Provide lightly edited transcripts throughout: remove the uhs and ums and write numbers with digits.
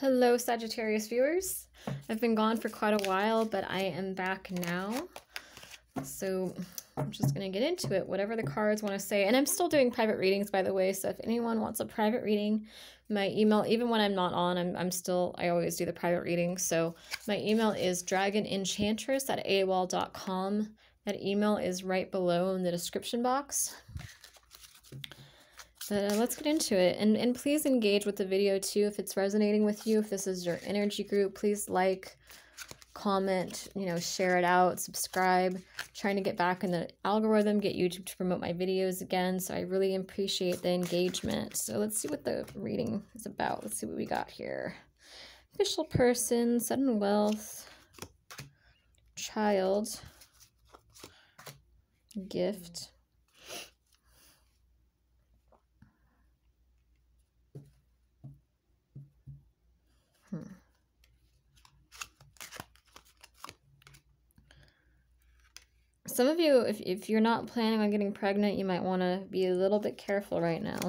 Hello, Sagittarius viewers. I've been gone for quite a while, but I am back now. So I'm just going to get into it, whatever the cards want to say. And I'm still doing private readings, by the way, so if anyone wants a private reading, my email, even when I'm not on, I always do the private reading. So my email is dragonenchantress@aol.com. That email is right below in the description box. But let's get into it. And please engage with the video too if it's resonating with you. If this is your energy group, please like, comment, you know, share it out, subscribe. I'm trying to get back in the algorithm, get YouTube to promote my videos again. So I really appreciate the engagement. So let's see what the reading is about. Let's see what we got here. Official person, sudden wealth, child, gift. Some of you, if you're not planning on getting pregnant, you might want to be a little bit careful right now.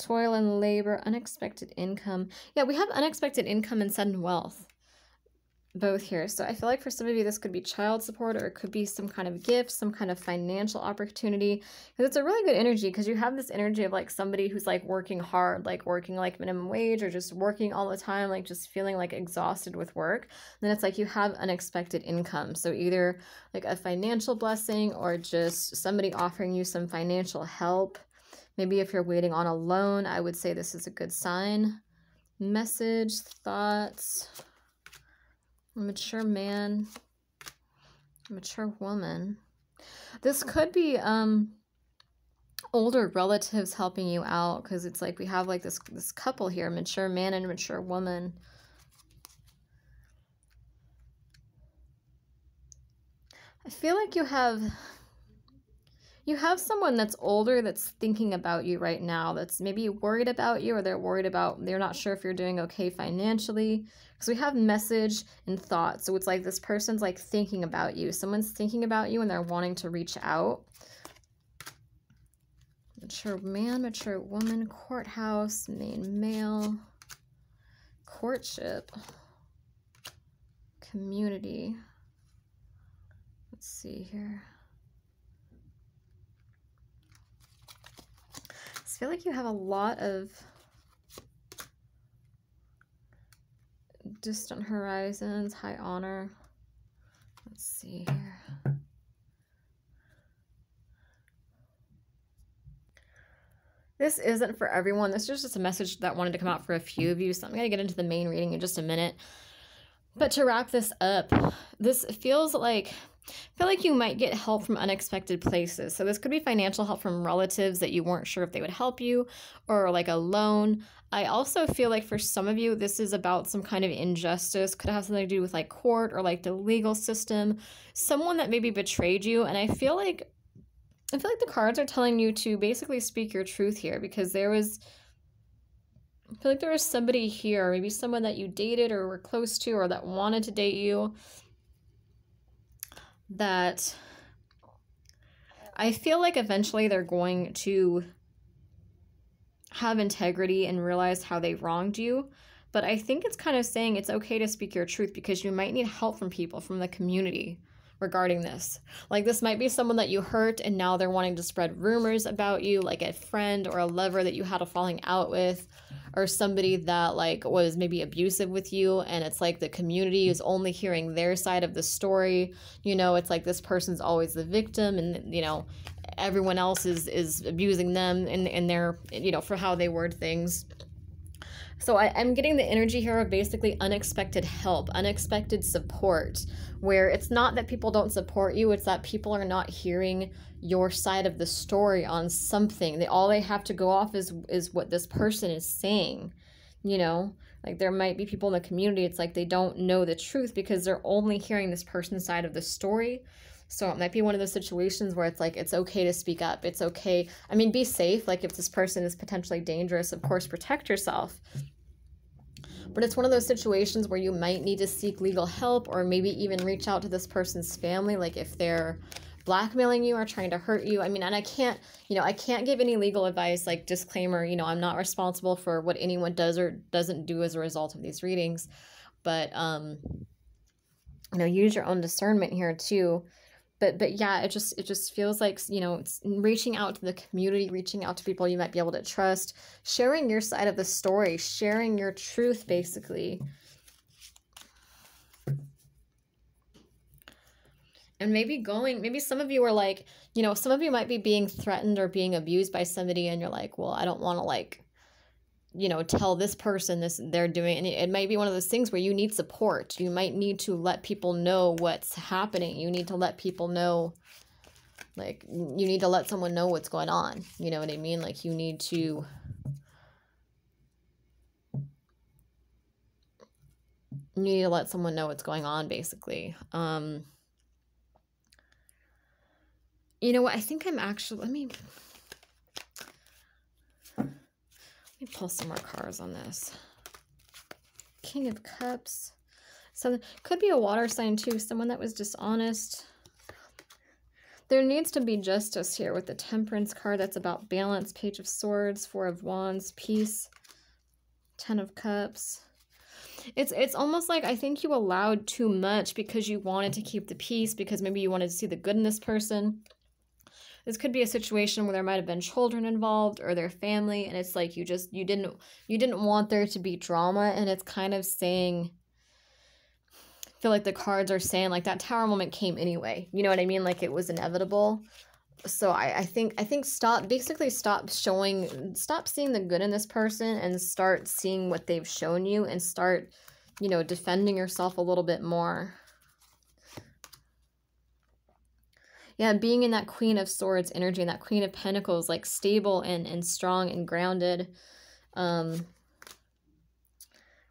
Toil and labor, unexpected income. Yeah, we have unexpected income and sudden wealth both here. So I feel like for some of you, this could be child support, or it could be some kind of gift, some kind of financial opportunity. Because it's a really good energy, because you have this energy of like somebody who's like working hard, like working like minimum wage, or just working all the time, like just feeling like exhausted with work. And then it's like you have unexpected income. So either like a financial blessing, or just somebody offering you some financial help. Maybe if you're waiting on a loan, I would say this is a good sign. Message, thoughts. Mature man, mature woman. This could be older relatives helping you out, because it's like we have like this couple here, mature man and mature woman. I feel like you have someone that's older that's thinking about you right now, that's maybe worried about you, or they're worried about, they're not sure if you're doing okay financially. Because we have message and thought. So it's like this person's like thinking about you. Someone's thinking about you and they're wanting to reach out. Mature man, mature woman, courthouse, main male, courtship, community. Let's see here. I feel like you have a lot of distant horizons, high honor. Let's see here. This isn't for everyone. This is just a message that wanted to come out for a few of you. So I'm going to get into the main reading in just a minute. But to wrap this up, this feels like, I feel like you might get help from unexpected places. So this could be financial help from relatives that you weren't sure if they would help you, or like a loan. I also feel like for some of you, this is about some kind of injustice. Could have something to do with like court, or like the legal system. Someone that maybe betrayed you. And I feel like the cards are telling you to basically speak your truth here, because I feel like there was somebody here, maybe someone that you dated or were close to, or that wanted to date you, that I feel like eventually they're going to have integrity and realize how they wronged you. But I think it's kind of saying it's okay to speak your truth, because you might need help from people, from the community regarding this. Like this might be someone that you hurt and now they're wanting to spread rumors about you, like a friend or a lover that you had a falling out with, or somebody that like was maybe abusive with you, and it's like the community is only hearing their side of the story. You know, it's like this person's always the victim, and you know, everyone else is abusing them and their, you know, for how they word things. So I'm getting the energy here of basically unexpected help, unexpected support, where it's not that people don't support you, it's that people are not hearing your side of the story on something. All they have to go off is what this person is saying, you know? Like there might be people in the community, it's like they don't know the truth because they're only hearing this person's side of the story. So it might be one of those situations where it's like, it's okay to speak up. It's okay. I mean, be safe. Like if this person is potentially dangerous, of course, protect yourself. But it's one of those situations where you might need to seek legal help, or maybe even reach out to this person's family. Like if they're blackmailing you or trying to hurt you. I mean, and I can't, you know, I can't give any legal advice, like disclaimer, you know, I'm not responsible for what anyone does or doesn't do as a result of these readings. But, you know, use your own discernment here too. But yeah, it just feels like, you know, it's reaching out to the community, reaching out to people you might be able to trust, sharing your side of the story, sharing your truth, basically. And maybe some of you are like, you know, some of you might be being threatened or being abused by somebody and you're like, well, I don't want to, like, you know, tell this person this they're doing. And it might be one of those things where you need support. You might need to let people know what's happening. You need to let people know, like, you need to let someone know what's going on. You know what I mean? Like, you need to... you need to let someone know what's going on, basically. You know what? I think I'm actually... Let me pull some more cards on this. King of Cups. So could be a water sign too. Someone that was dishonest. There needs to be justice here with the Temperance card. That's about balance. Page of Swords, Four of Wands, Peace, Ten of Cups. It's almost like I think you allowed too much because you wanted to keep the peace, because maybe you wanted to see the good in this person. This could be a situation where there might have been children involved or their family, and it's like you didn't want there to be drama, and it's kind of saying, I feel like the cards are saying, like, that Tower moment came anyway. You know what I mean? Like, it was inevitable. So I think stop seeing the good in this person and start seeing what they've shown you, and start, you know, defending yourself a little bit more. Yeah, being in that Queen of Swords energy and that Queen of Pentacles, like stable and strong and grounded.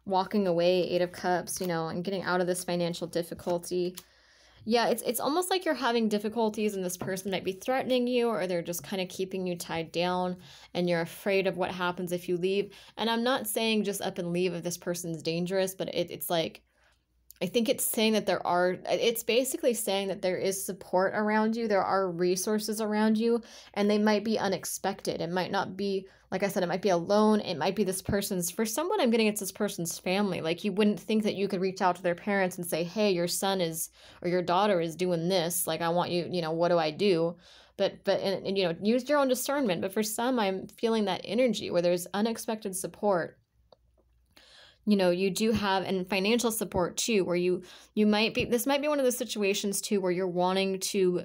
Walking away, Eight of Cups, you know, and getting out of this financial difficulty. Yeah, it's almost like you're having difficulties and this person might be threatening you, or they're just kind of keeping you tied down and you're afraid of what happens if you leave. And I'm not saying just up and leave if this person's dangerous, but it's like, I think it's saying that it's basically saying that there is support around you. There are resources around you, and they might be unexpected. It might not be, like I said, it might be a loan. It might be this person's, for someone I'm getting, it's this person's family. Like, you wouldn't think that you could reach out to their parents and say, hey, your son is, or your daughter is doing this. Like, I want you, you know, what do I do? But, you know, use your own discernment. But for some, I'm feeling that energy where there's unexpected support. You know, you do have, and financial support too, where you might be, this might be one of those situations too, where you're wanting to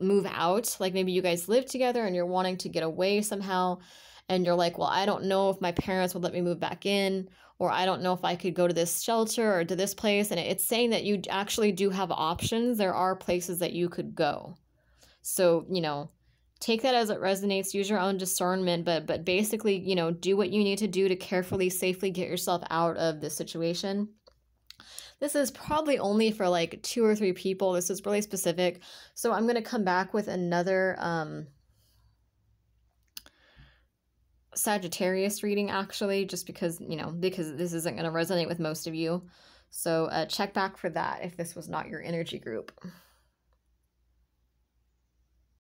move out. Like, maybe you guys live together and you're wanting to get away somehow. And you're like, well, I don't know if my parents would let me move back in, or I don't know if I could go to this shelter or to this place. And it's saying that you actually do have options. There are places that you could go. So, you know, take that as it resonates. Use your own discernment, but basically, you know, do what you need to do to carefully, safely get yourself out of this situation. This is probably only for like 2 or 3 people. This is really specific. So I'm going to come back with another Sagittarius reading, actually, just because, you know, because this isn't going to resonate with most of you. So check back for that if this was not your energy group.